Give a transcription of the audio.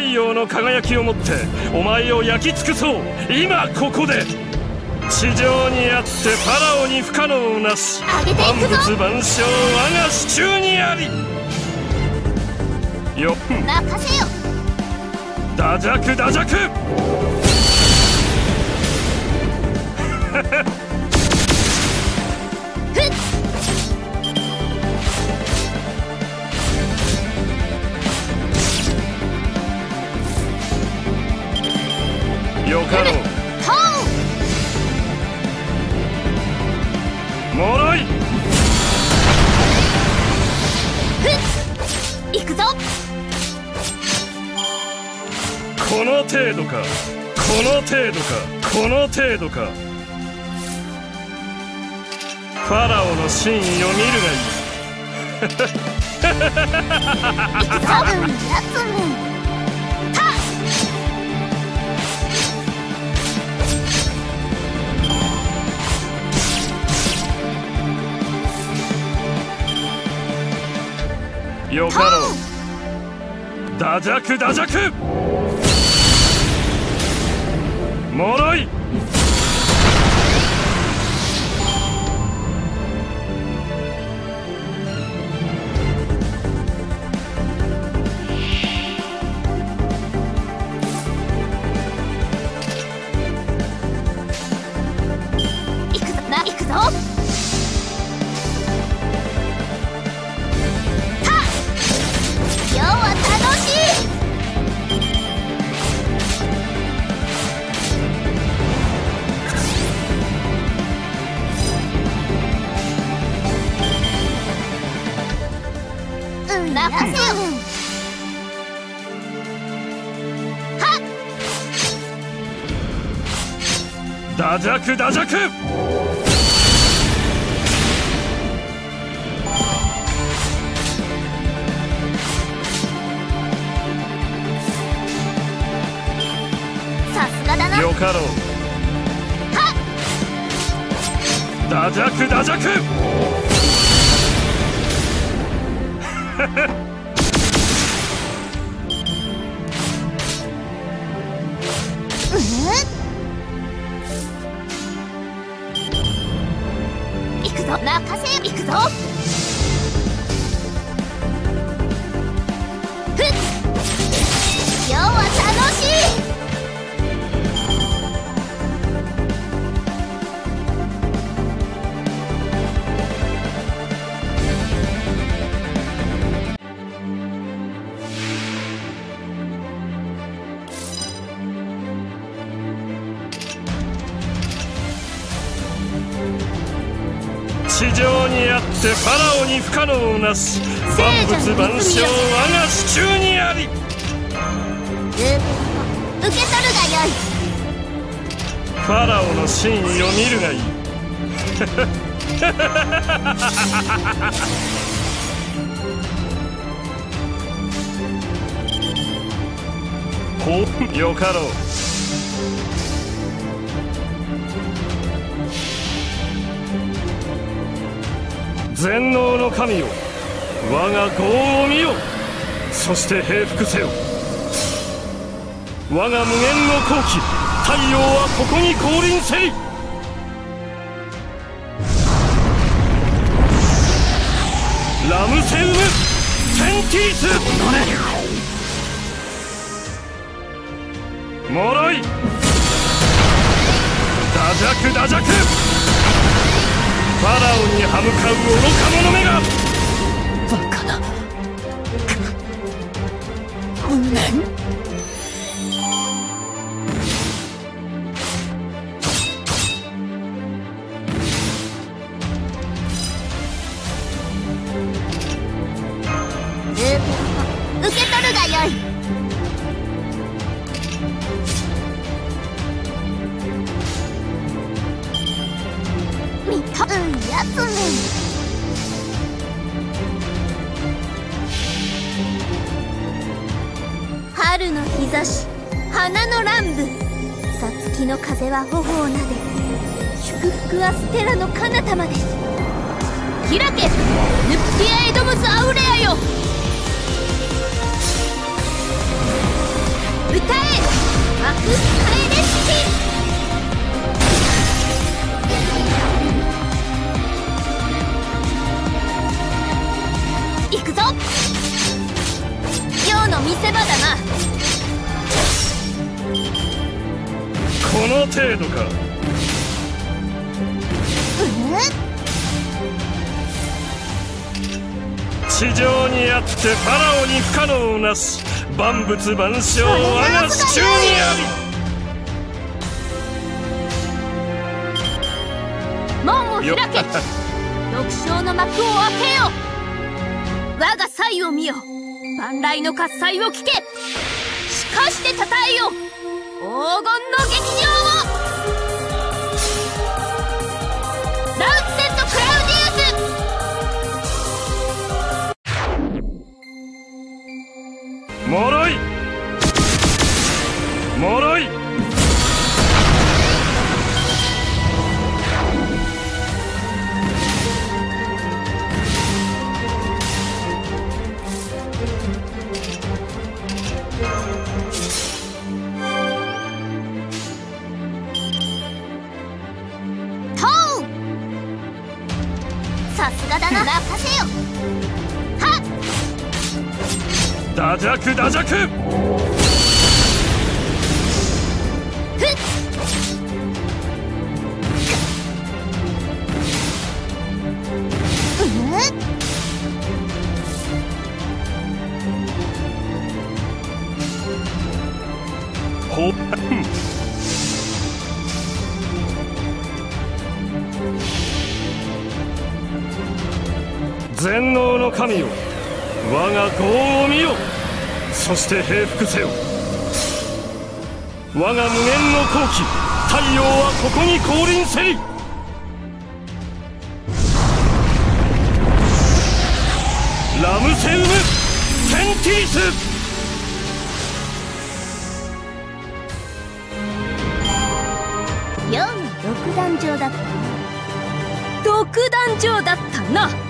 太陽の輝きをもってお前を焼き尽くそう。今ここで地上にあってパラオに不可能なし、万物万象我が手中にありよ。任せよ。ダジャクダジャクよかろう。もろい。行くぞ。この程度か、この程度か、この程度か。ファラオの真意を見るがいい。多分やつめ。よかろう。ダジャクダジャクもろい。いくぞな、いくぞ。ダジャクダジャクさすがだな。よかろう。ダジャクダジャク地上にあってファラオに不可能なし、万物万象我が手中にあり。受け取るがよい。ファラオの真意を見るがいい。ほう、よかろう。全能の神よ、我が業を見よ。そして平服せよ。我が無限の光輝、太陽はここに降臨せり。ラムセウムテンティースもろい。ダジャクダジャクファラオに歯向かう愚か者めが。バカな無念。受け取るがよい。春の日差し、花の乱舞、さつきの風は頬をなで、祝福はステラの彼方まで。開け、ヌプティア・エドムス・アウレアよ。ぞ。今日の見せ場だな。この程度か。地上にあってファラオに不可能なし、万物万象我が手中にあり。門を開け六将の幕を開けよ。我が才を見よ、万来の喝采を聞け。しかしてたたえよ、黄金の劇場を。ラウンセット・クラウディウス。脆い脆い打弱打弱。ほっ。全能の神よ、我が業を見よ。そして平服せよ、我が無限の好機。太陽はここに降臨せり。ラムセウムセンティース。4の独壇場だったな。